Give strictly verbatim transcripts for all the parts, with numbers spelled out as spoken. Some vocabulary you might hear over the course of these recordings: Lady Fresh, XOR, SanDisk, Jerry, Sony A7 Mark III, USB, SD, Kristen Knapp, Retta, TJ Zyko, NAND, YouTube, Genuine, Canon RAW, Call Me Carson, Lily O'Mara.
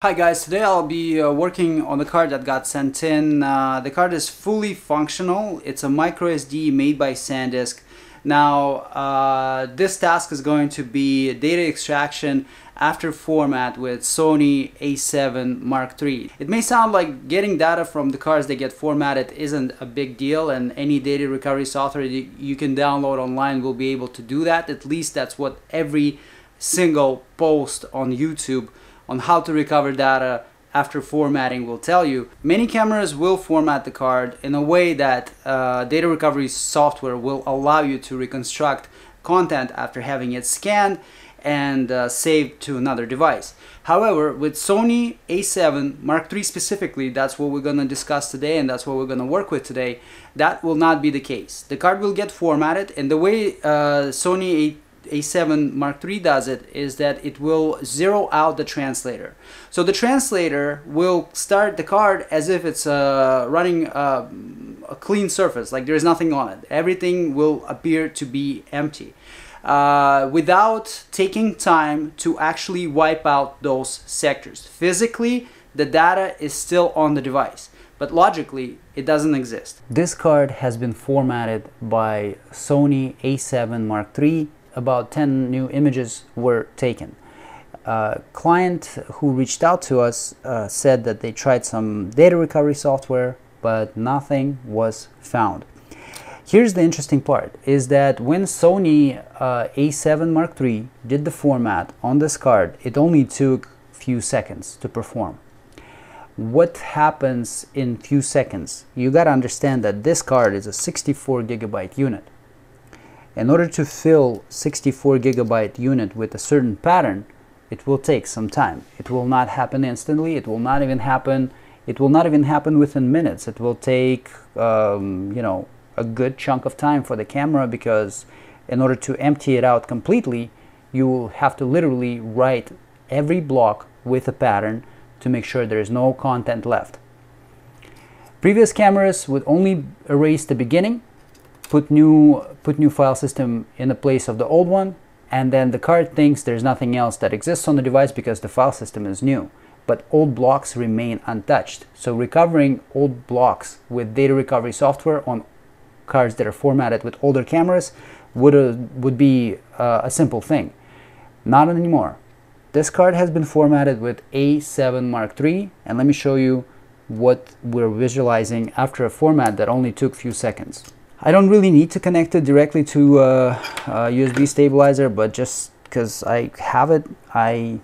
Hi guys, today I'll be uh, working on the card that got sent in. Uh, the card is fully functional. It's a micro S D made by SanDisk. Now uh, this task is going to be data extraction after format with Sony A seven Mark three. It may sound like getting data from the cards they get formatted isn't a big deal, and any data recovery software you can download online will be able to do that. At least that's what every single post on YouTube on how to recover data after formatting will tell you. Many cameras will format the card in a way that uh, data recovery software will allow you to reconstruct content after having it scanned and uh, saved to another device. However, with Sony A seven Mark three specifically, that's what we're gonna discuss today and that's what we're gonna work with today, that will not be the case. The card will get formatted, and the way uh, Sony A seven Mark three does it is that it will zero out the translator. So the translator will start the card as if it's uh, running a, a clean surface, like there is nothing on it. Everything will appear to be empty uh, without taking time to actually wipe out those sectors. Physically, the data is still on the device, but logically it doesn't exist. This card has been formatted by Sony A seven Mark three. About ten new images were taken. A uh, client who reached out to us uh, said that they tried some data recovery software, but nothing was found. Here's the interesting part, is that when Sony uh, A seven Mark three did the format on this card, it only took few seconds to perform. What happens in few seconds? You gotta understand that this card is a sixty-four gigabyte unit. In order to fill sixty-four gigabyte unit with a certain pattern, it will take some time. It will not happen instantly. It will not even happen. It will not even happen within minutes. It will take, um, you know, a good chunk of time for the camera, because in order to empty it out completely, you will have to literally write every block with a pattern to make sure there is no content left. Previous cameras would only erase the beginning, put new put new file system in the place of the old one, and then the card thinks there's nothing else that exists on the device because the file system is new, but old blocks remain untouched. So recovering old blocks with data recovery software on cards that are formatted with older cameras would uh, would be uh, a simple thing. Not anymore. This card has been formatted with A seven Mark three, and let me show you what we're visualizing after a format that only took few seconds. I don't really need to connect it directly to a, a U S B stabilizer, but just because I have it, I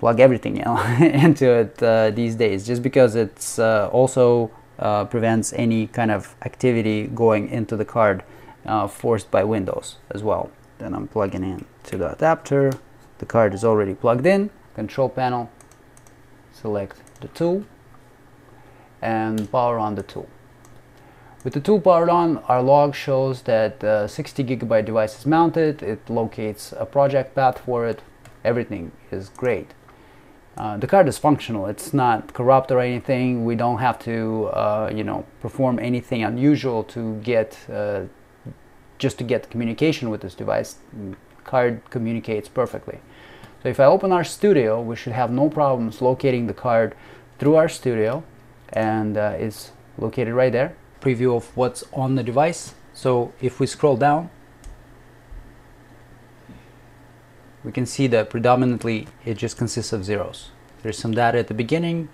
plug everything into it uh, these days, just because it's uh, also uh, prevents any kind of activity going into the card uh, forced by Windows as well. Then I'm plugging in to the adapter. The card is already plugged in. Control panel, select the tool and power on the tool. With the tool powered on, our log shows that the sixty gigabyte device is mounted. It locates a project path for it. Everything is great. Uh, the card is functional. It's not corrupt or anything. We don't have to, uh, you know, perform anything unusual to get uh, just to get communication with this device. Card communicates perfectly. So if I open our studio, we should have no problems locating the card through our studio, and uh, it's located right there. Preview of what's on the device. So if we scroll down, we can see that predominantly it just consists of zeros. There's some data at the beginning,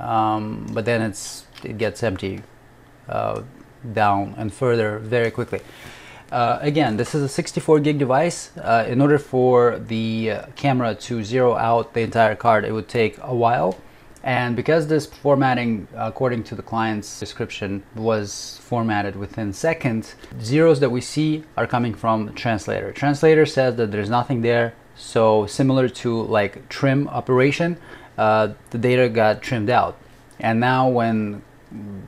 um, but then it's it gets empty uh, down and further very quickly. Uh, again, this is a sixty-four gig device. Uh, in order for the uh, camera to zero out the entire card, it would take a while. And because this formatting, according to the client's description, was formatted within seconds, zeros that we see are coming from the translator. Translator says that there's nothing there, so similar to like trim operation, uh, the data got trimmed out. And now when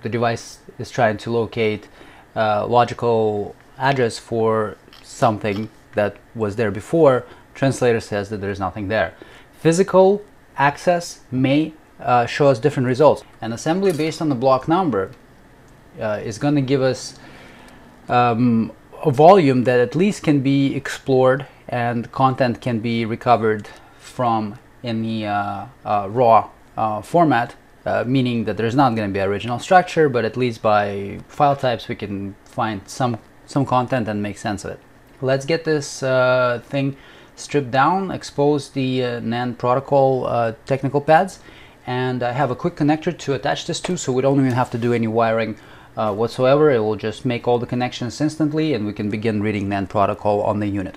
the device is trying to locate a logical address for something that was there before, translator says that there's nothing there. Physical access may Uh, show us different results. An assembly based on the block number uh, is going to give us um, a volume that at least can be explored and content can be recovered from in the uh, uh, RAW uh, format, uh, meaning that there's not going to be original structure, but at least by file types we can find some some content and make sense of it. Let's get this uh, thing stripped down, expose the uh, NAND protocol uh, technical pads, and I have a quick connector to attach this to, so we don't even have to do any wiring uh, whatsoever. It will just make all the connections instantly, and we can begin reading NAND protocol on the unit.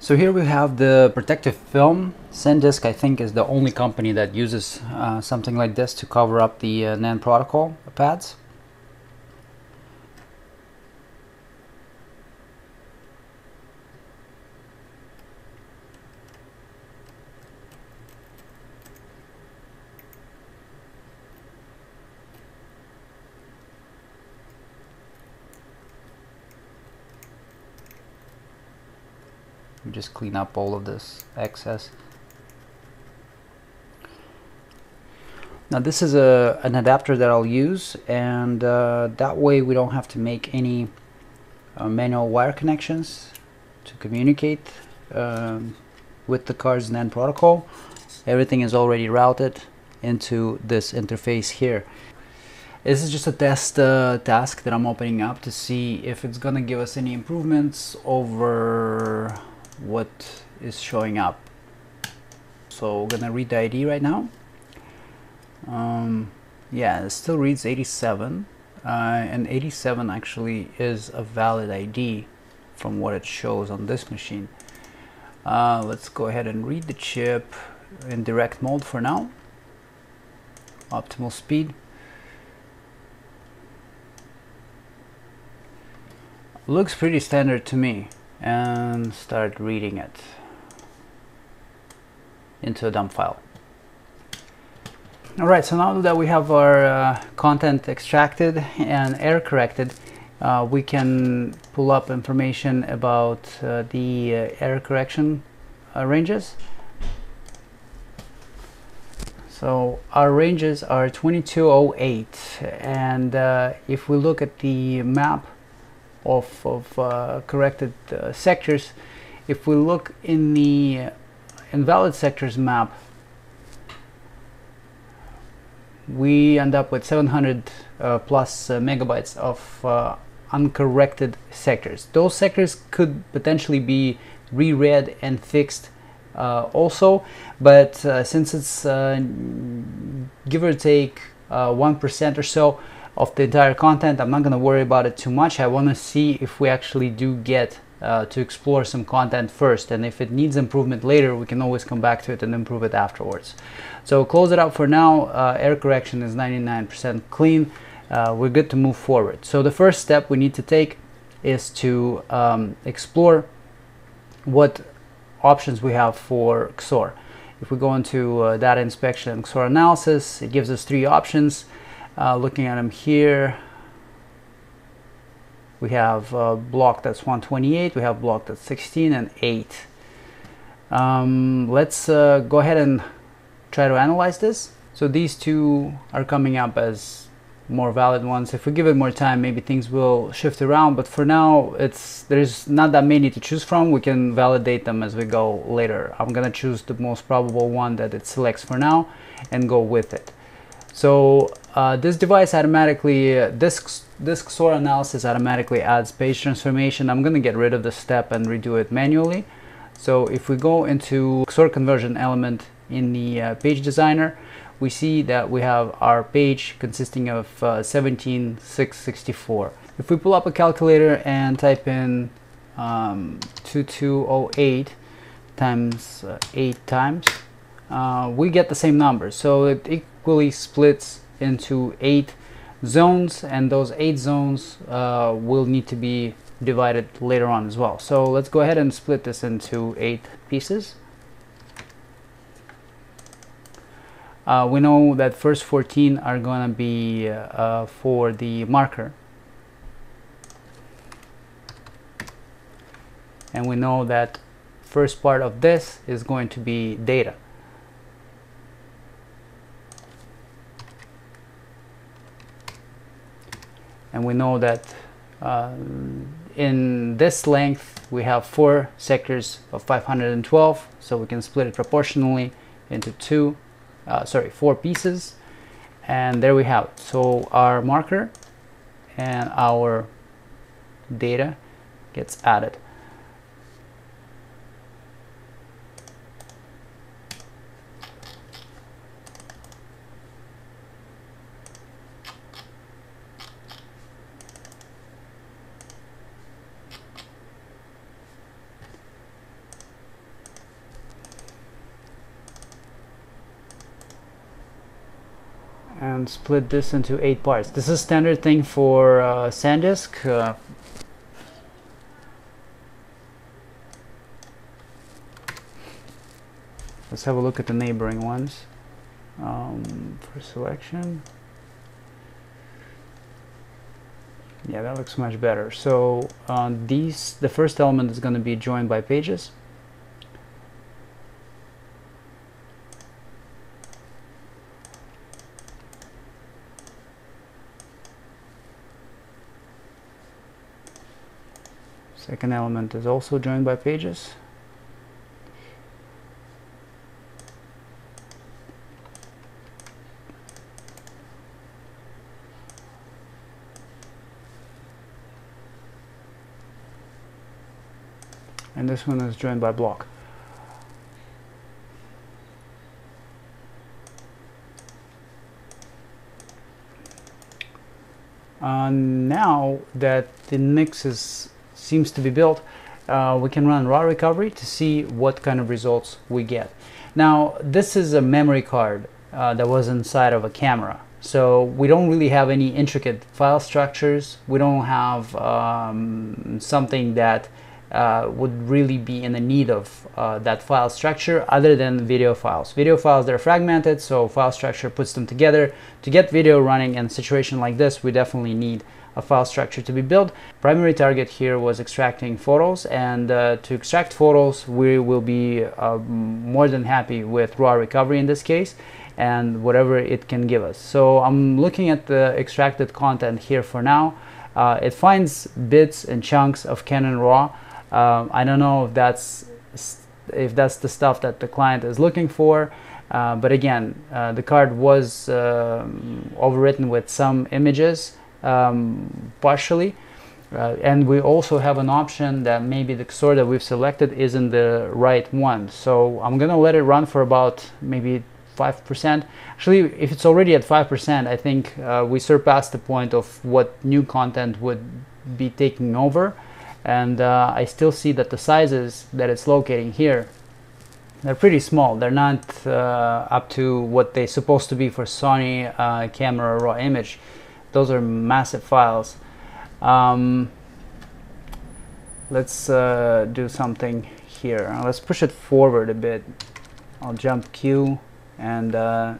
So here we have the protective film. SanDisk, I think, is the only company that uses uh, something like this to cover up the uh, NAND protocol pads. Just clean up all of this excess. Now this is a an adapter that I'll use, and uh, that way we don't have to make any uh, manual wire connections to communicate um, with the card's NAND protocol. Everything is already routed into this interface here. This is just a test uh, task that I'm opening up to see if it's gonna give us any improvements over what is showing up. So we're gonna read the I D right now. Um, yeah, it still reads eighty-seven, uh, and eighty-seven actually is a valid I D from what it shows on this machine. Uh, let's go ahead and read the chip in direct mode for now. Optimal speed. Looks pretty standard to me, and start reading it into a dump file. Alright, so now that we have our uh, content extracted and error corrected, uh, we can pull up information about uh, the uh, error correction uh, ranges. So our ranges are twenty-two oh eight, and uh, if we look at the map of, of uh, corrected uh, sectors, if we look in the invalid sectors map, we end up with seven hundred uh, plus uh, megabytes of uh, uncorrected sectors. Those sectors could potentially be reread and fixed uh, also, but uh, since it's uh, give or take uh, one percent or so of the entire content, I'm not going to worry about it too much. I want to see if we actually do get uh, to explore some content first, and if it needs improvement later, we can always come back to it and improve it afterwards. So close it up for now. Uh, error correction is ninety-nine percent clean. Uh, we're good to move forward. So the first step we need to take is to um, explore what options we have for X O R. If we go into uh, data inspection and X O R analysis, it gives us three options. Uh, looking at them here, we have a block that's one twenty-eight, we have block that's sixteen and eight. Um, let's uh, go ahead and try to analyze this. So these two are coming up as more valid ones. If we give it more time, maybe things will shift around, but for now it's there's not that many to choose from. We can validate them as we go later. I'm gonna choose the most probable one that it selects for now and go with it. So uh, this device automatically, uh, this, this X O R analysis automatically adds page transformation. I'm going to get rid of this step and redo it manually. So if we go into X O R conversion element in the uh, page designer, we see that we have our page consisting of uh, seventeen six sixty-four. If we pull up a calculator and type in um, twenty-two oh eight times uh, eight times, uh, we get the same number. So it, it equally splits into eight zones, and those eight zones uh, will need to be divided later on as well. So let's go ahead and split this into eight pieces. Uh, we know that first fourteen are gonna be uh, for the marker, and we know that first part of this is going to be data. And we know that uh, in this length we have four sectors of five hundred twelve, so we can split it proportionally into two uh, sorry four pieces, and there we have it. So our marker and our data gets added. And split this into eight parts. This is standard thing for uh, SanDisk. Uh, let's have a look at the neighboring ones um, for selection. Yeah, that looks much better. So uh, these, the first element is going to be joined by pages. Second element is also joined by pages. And this one is joined by block. Uh, now that the mix is seems to be built, uh, we can run RAW recovery to see what kind of results we get. Now this is a memory card uh, that was inside of a camera, so we don't really have any intricate file structures. We don't have um, something that uh, would really be in the need of uh, that file structure other than video files. Video files, they're fragmented, so file structure puts them together. To get video running in a situation like this, we definitely need a file structure to be built. Primary target here was extracting photos, and uh, to extract photos we will be uh, more than happy with RAW recovery in this case and whatever it can give us. So I'm looking at the extracted content here for now. Uh, it finds bits and chunks of Canon RAW. Um, I don't know if that's if that's the stuff that the client is looking for. Uh, but again, uh, the card was uh, overwritten with some images. Um, partially, uh, and we also have an option that maybe the X O R that we've selected isn't the right one. So I'm gonna let it run for about maybe five percent. Actually, if it's already at five percent, I think uh, we surpassed the point of what new content would be taking over, and uh, I still see that the sizes that it's locating here, they're pretty small. They're not uh, up to what they're supposed to be for Sony uh, camera RAW image. Those are massive files. Um, let's uh, do something here. Let's push it forward a bit. I'll jump Q and uh,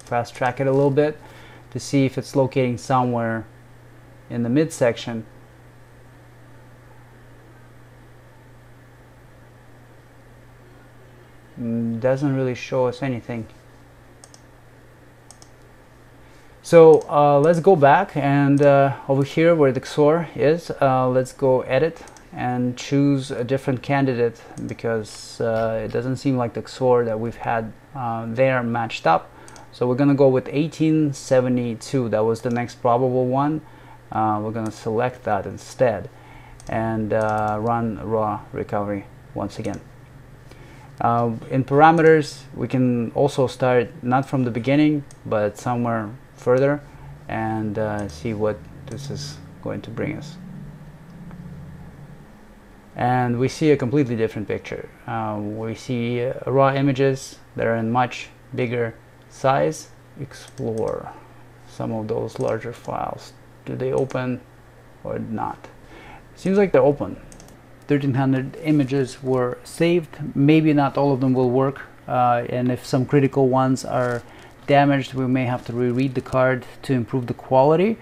fast track it a little bit to see if it's locating somewhere in the midsection. Doesn't really show us anything. So uh, let's go back, and uh, over here where the X O R is, uh, let's go edit and choose a different candidate, because uh, it doesn't seem like the X O R that we've had uh, there matched up. So we're gonna go with eighteen seventy-two. That was the next probable one. Uh, we're gonna select that instead and uh, run RAW recovery once again. Uh, in parameters, we can also start not from the beginning but somewhere further and uh, see what this is going to bring us. And we see a completely different picture. Uh, we see uh, raw images that are in much bigger size. Explore some of those larger files. Do they open or not? Seems like they're open. thirteen hundred images were saved. Maybe not all of them will work, uh, and if some critical ones are damaged, we may have to reread the card to improve the quality,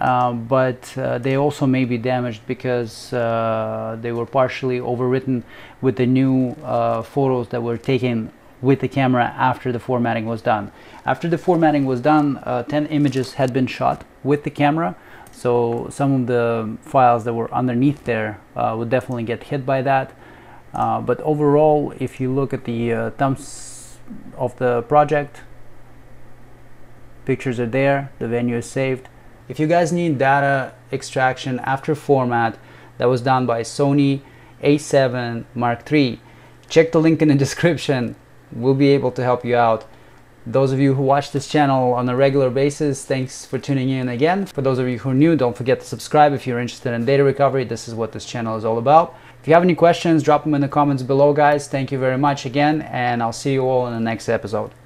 um, but uh, they also may be damaged because uh, they were partially overwritten with the new uh, photos that were taken with the camera after the formatting was done. After the formatting was done, uh, ten images had been shot with the camera. So some of the files that were underneath there uh, would definitely get hit by that. Uh, but overall, if you look at the uh, thumbs of the project, pictures are there, the venue is saved. If you guys need data extraction after format that was done by Sony A seven Mark three, check the link in the description. We'll be able to help you out. Those of you who watch this channel on a regular basis, thanks for tuning in again. For those of you who are new, don't forget to subscribe if you're interested in data recovery. This is what this channel is all about. If you have any questions, drop them in the comments below, guys. Thank you very much again, and I'll see you all in the next episode.